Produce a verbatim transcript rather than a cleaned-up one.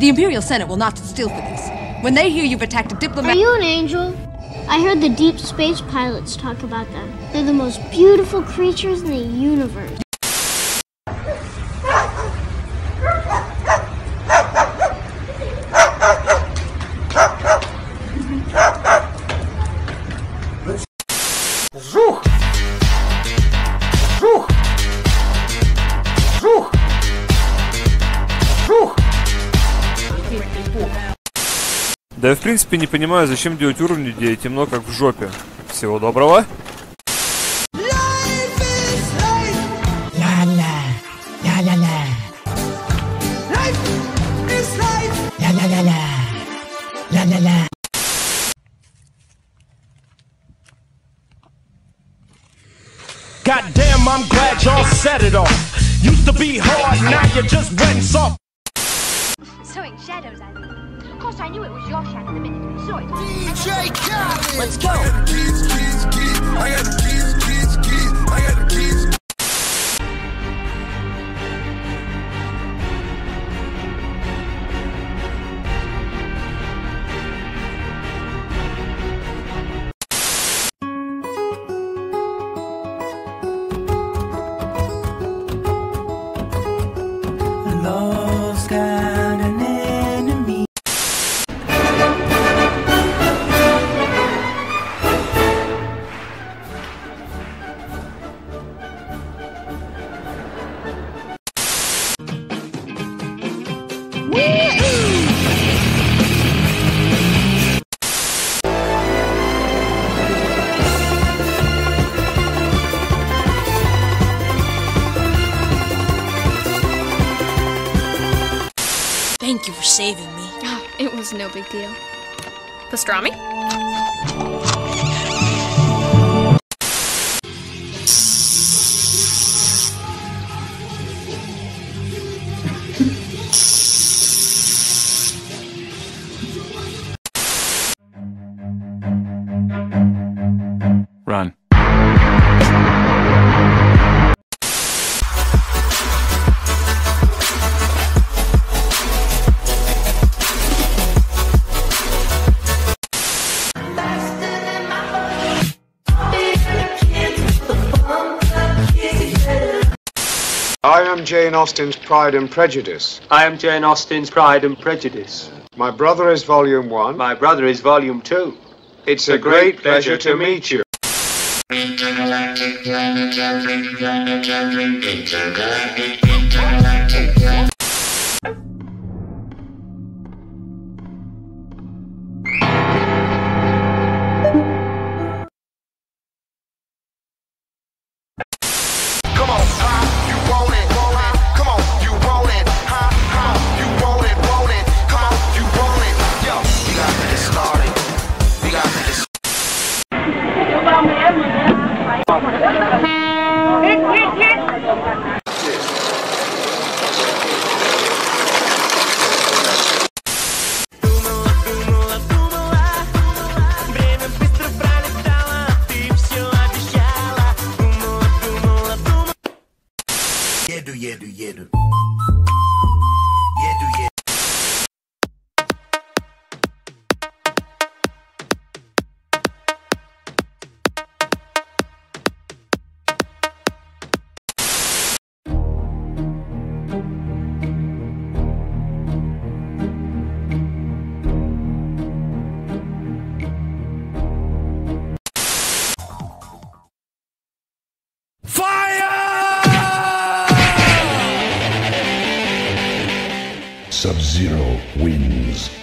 The Imperial Senate will not sit still for this. When they hear you've attacked a diplomat- Are you an angel? I heard the deep space pilots talk about them. They're the most beautiful creatures in the universe. Жух! Жух! Жух! Жух! Да я в принципе не понимаю, зачем делать уровни, где темно как в жопе. Всего доброго! Goddamn, I'm glad y'all set it off. Used to be hard, now you're just wet and soft. Sowing shadows, I mean. Of course, I knew it was your shadow the minute I saw it. D J Khaled! Let's go! I got the keys, keys, keys. I got the keys, keys, keys. I got the keys. Thank you for saving me. Oh, it was no big deal. Pastrami? Run. I am Jane Austen's Pride and Prejudice. I am Jane Austen's Pride and Prejudice. My brother is volume one. My brother is volume two. It's a great pleasure to meet you. Come on, you want it, roll it. Come on, you roll it, ha, ha, you roll it, roll it. Come on, you roll it, yo. We got to get started. We got to get. Еду, еду, еду. Еду, еду. Sub-Zero wins.